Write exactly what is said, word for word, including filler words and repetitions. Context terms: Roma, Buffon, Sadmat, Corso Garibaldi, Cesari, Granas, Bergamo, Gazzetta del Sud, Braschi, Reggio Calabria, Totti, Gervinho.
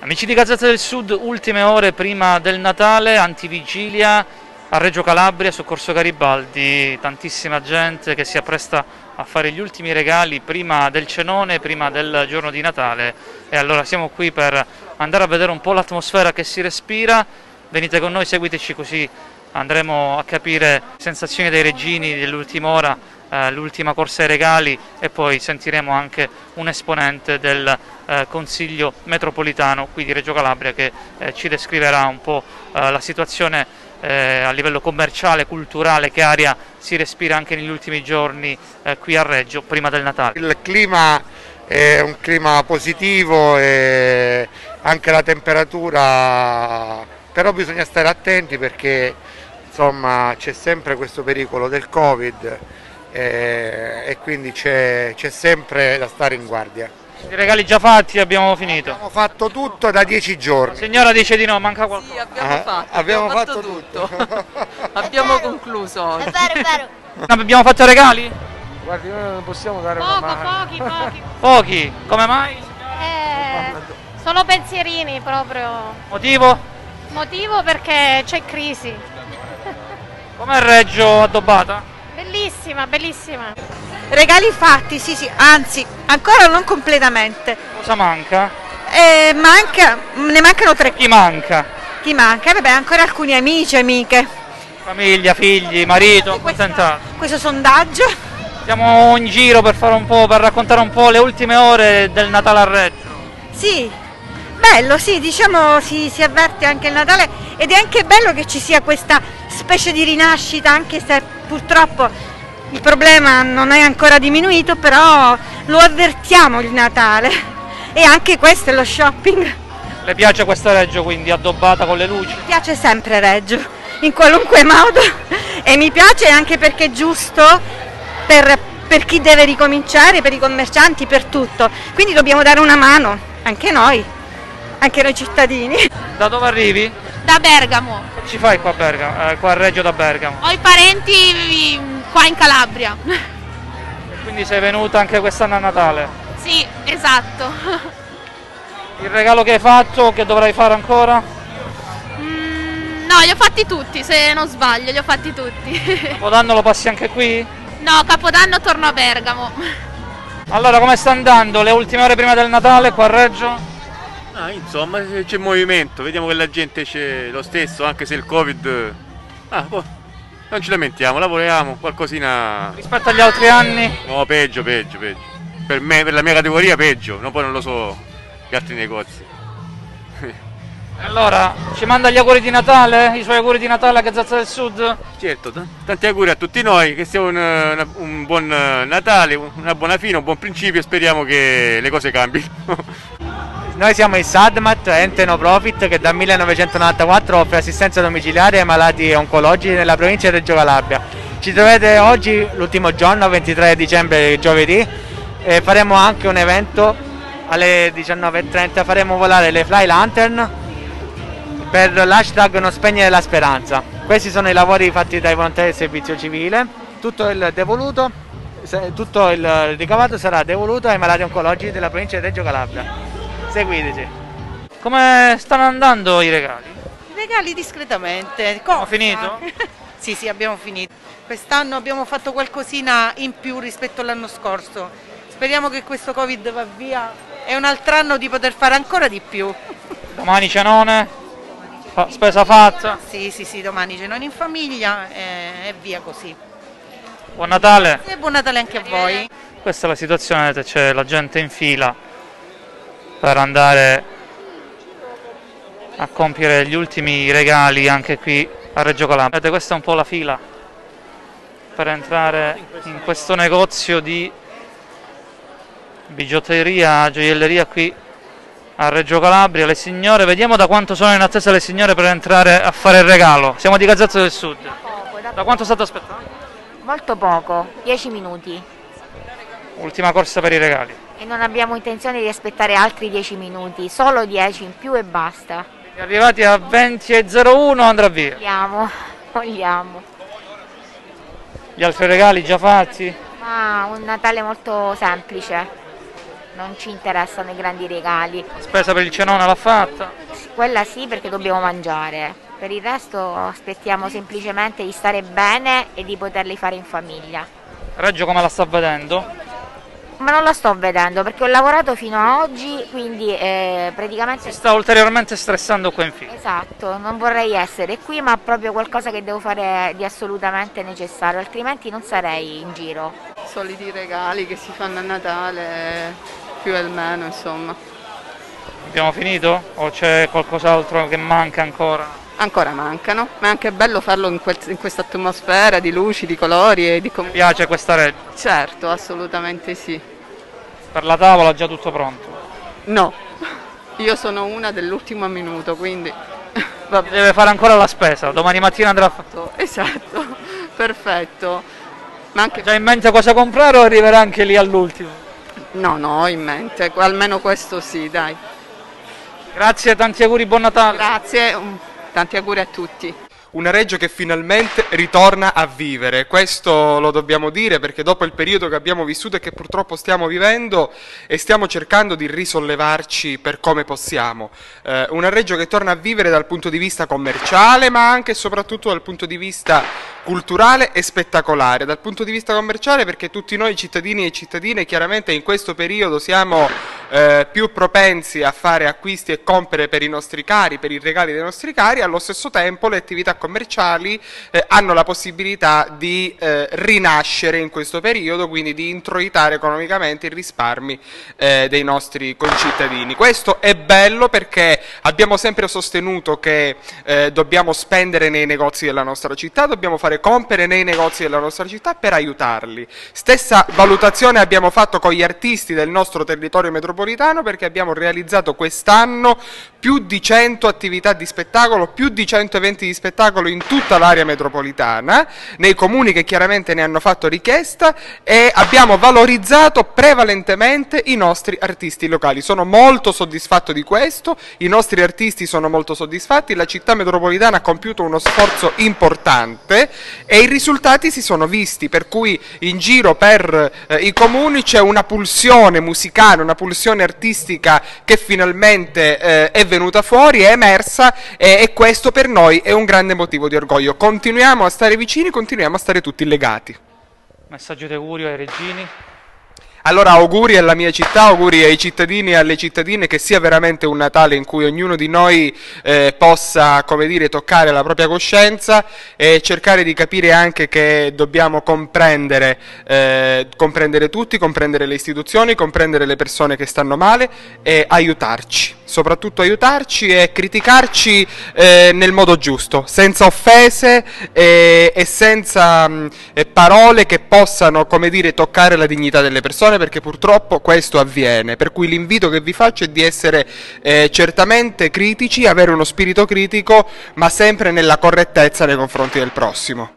Amici di Gazzetta del Sud, ultime ore prima del Natale, antivigilia a Reggio Calabria su Corso Garibaldi, tantissima gente che si appresta a fare gli ultimi regali prima del cenone, prima del giorno di Natale. E allora siamo qui per andare a vedere un po' l'atmosfera che si respira. Venite con noi, seguiteci, così andremo a capire sensazioni dei reggini dell'ultima ora, eh, l'ultima corsa ai regali, e poi sentiremo anche un esponente del eh, Consiglio metropolitano qui di Reggio Calabria che eh, ci descriverà un po' eh, la situazione eh, a livello commerciale, culturale, che aria si respira anche negli ultimi giorni eh, qui a Reggio prima del Natale. Il clima è un clima positivo e anche la temperatura, però bisogna stare attenti perché insomma c'è sempre questo pericolo del Covid eh, e quindi c'è sempre da stare in guardia. I regali già fatti, abbiamo finito? Abbiamo fatto tutto da dieci giorni. La signora dice di no, manca qualcosa. Sì, abbiamo ah, fatto, abbiamo abbiamo fatto, fatto tutto. tutto. Abbiamo è concluso. È vero, è vero. No, abbiamo fatto regali? Guardi, noi non possiamo dare Poco, una mano. Pochi, pochi. Pochi? Come mai? Eh, sono pensierini proprio. Motivo? Motivo perché c'è crisi. Com'è Reggio addobbata? Bellissima, bellissima. Regali fatti, sì sì, anzi, ancora non completamente. Cosa manca? Eh, manca, ne mancano tre. Chi manca? Chi manca? Vabbè, ancora alcuni amici, amiche. Famiglia, figli, marito, questa, questo sondaggio. Siamo in giro per fare un po', per raccontare un po' le ultime ore del Natale a Reggio. Sì, bello, sì, diciamo si, si avverte anche il Natale ed è anche bello che ci sia questa specie di rinascita, anche se purtroppo il problema non è ancora diminuito, però lo avvertiamo il Natale e anche questo è lo shopping. Le piace questa Reggio, quindi addobbata con le luci? Mi piace sempre Reggio, in qualunque modo, e mi piace anche perché è giusto per, per chi deve ricominciare, per i commercianti, per tutto, quindi dobbiamo dare una mano, anche noi, anche noi cittadini. Da dove arrivi? Da Bergamo. Che ci fai qua a Bergamo? Eh, qua a Reggio da Bergamo? Ho i parenti qua in Calabria. E quindi sei venuta anche quest'anno a Natale? Sì, esatto. Il regalo che hai fatto, che dovrai fare ancora? Mm, no, li ho fatti tutti, se non sbaglio, li ho fatti tutti. Capodanno lo passi anche qui? No, Capodanno torno a Bergamo. Allora, come sta andando le ultime ore prima del Natale qua a Reggio? Ah, insomma c'è movimento, vediamo che la gente c'è lo stesso, anche se il Covid, ah, boh, non ci lamentiamo, lavoriamo, qualcosina. Rispetto agli altri anni? No, peggio, peggio, peggio. Per me, per la mia categoria peggio, no, poi non lo so gli altri negozi. Allora, ci manda gli auguri di Natale, i suoi auguri di Natale a Gazzetta del Sud? Certo, tanti auguri a tutti noi, che sia un, un, un buon Natale, una buona fine, un buon principio, e speriamo che le cose cambino. Noi siamo il Sadmat, ente no profit che dal millenovecentonovantaquattro offre assistenza domiciliare ai malati oncologici nella provincia di Reggio Calabria. Ci trovate oggi, l'ultimo giorno, ventitré dicembre, giovedì, e faremo anche un evento alle diciannove e trenta, faremo volare le fly lantern per l'hashtag non spegnere la speranza. Questi sono i lavori fatti dai volontari del servizio civile, tutto il devoluto, tutto il ricavato sarà devoluto ai malati oncologici della provincia di Reggio Calabria. Seguiteci. Come stanno andando i regali? I regali discretamente. Abbiamo finito? Sì, sì, abbiamo finito. Quest'anno abbiamo fatto qualcosina in più rispetto all'anno scorso. Speriamo che questo Covid va via e un altro anno di poter fare ancora di più. Domani cenone? Fa spesa fatta? Sì, sì, sì, domani cenone in famiglia e, e via così. Buon Natale! E buon Natale anche a voi. Questa è la situazione, c'è la gente in fila per andare a compiere gli ultimi regali anche qui a Reggio Calabria. Vedete, questa è un po' la fila per entrare in questo negozio di bigiotteria, gioielleria qui a Reggio Calabria. Le signore, vediamo da quanto sono in attesa le signore per entrare a fare il regalo. Siamo di Gazzetta del Sud. Da quanto state aspettando? Molto poco, dieci minuti. Ultima corsa per i regali. E non abbiamo intenzione di aspettare altri dieci minuti, solo dieci in più e basta. Arrivati a venti e zero uno andrà via. Vogliamo, vogliamo. Gli altri regali già fatti? Ma un Natale molto semplice. non ci interessano i grandi regali. La spesa per il cenone l'ha fatta? Quella sì, perché dobbiamo mangiare, per il resto aspettiamo semplicemente di stare bene e di poterli fare in famiglia. Reggio come la sta vedendo? Ma non la sto vedendo perché ho lavorato fino a oggi, quindi eh, praticamente... Si sta ulteriormente stressando qua in fila. Esatto, non vorrei essere qui, ma proprio qualcosa che devo fare di assolutamente necessario, altrimenti non sarei in giro. Soliti regali che si fanno a Natale, più o meno, insomma. Abbiamo finito? O c'è qualcos'altro che manca ancora? Ancora mancano, ma è anche bello farlo in, in questa atmosfera di luci, di colori e di... Mi piace questa Reggio? Certo, assolutamente sì. Per la tavola già tutto pronto? No, io sono una dell'ultimo minuto, quindi... Vabbè. Deve fare ancora la spesa, domani mattina andrà a fatto. Esatto, perfetto. Ma anche... Già in mente cosa comprare o arriverà anche lì all'ultimo? No, no, in mente, almeno questo sì, dai. Grazie, tanti auguri, buon Natale. Grazie. Tanti auguri a tutti. Una Reggio che finalmente ritorna a vivere, questo lo dobbiamo dire perché dopo il periodo che abbiamo vissuto e che purtroppo stiamo vivendo e stiamo cercando di risollevarci per come possiamo, eh, una Reggio che torna a vivere dal punto di vista commerciale ma anche e soprattutto dal punto di vista culturale e spettacolare, dal punto di vista commerciale perché tutti noi cittadini e cittadine chiaramente in questo periodo siamo eh, più propensi a fare acquisti e compere per i nostri cari, per i regali dei nostri cari, allo stesso tempo le attività commerciali eh, hanno la possibilità di eh, rinascere in questo periodo, quindi di introitare economicamente i risparmi eh, dei nostri concittadini. Questo è bello perché abbiamo sempre sostenuto che eh, dobbiamo spendere nei negozi della nostra città, dobbiamo fare compere nei negozi della nostra città per aiutarli. Stessa valutazione abbiamo fatto con gli artisti del nostro territorio metropolitano perché abbiamo realizzato quest'anno più di cento attività di spettacolo, più di cento eventi di spettacolo in tutta l'area metropolitana, nei comuni che chiaramente ne hanno fatto richiesta, e abbiamo valorizzato prevalentemente i nostri artisti locali. Sono molto soddisfatto di questo, i nostri artisti sono molto soddisfatti, la città metropolitana ha compiuto uno sforzo importante e i risultati si sono visti, per cui in giro per eh, i comuni c'è una pulsione musicale, una pulsione artistica che finalmente eh, è venuta fuori, è emersa eh, e questo per noi è un grande motivo di orgoglio. Continuiamo a stare vicini, continuiamo a stare tutti legati. Messaggio di augurio ai reggini. Allora auguri alla mia città, auguri ai cittadini e alle cittadine, che sia veramente un Natale in cui ognuno di noi eh, possa, come dire, toccare la propria coscienza e cercare di capire anche che dobbiamo comprendere, eh, comprendere tutti, comprendere le istituzioni, comprendere le persone che stanno male e aiutarci, soprattutto aiutarci e criticarci eh, nel modo giusto, senza offese e, e senza mh, e parole che possano, come dire, toccare la dignità delle persone, perché purtroppo questo avviene, per cui l'invito che vi faccio è di essere eh, certamente critici, avere uno spirito critico, ma sempre nella correttezza nei confronti del prossimo.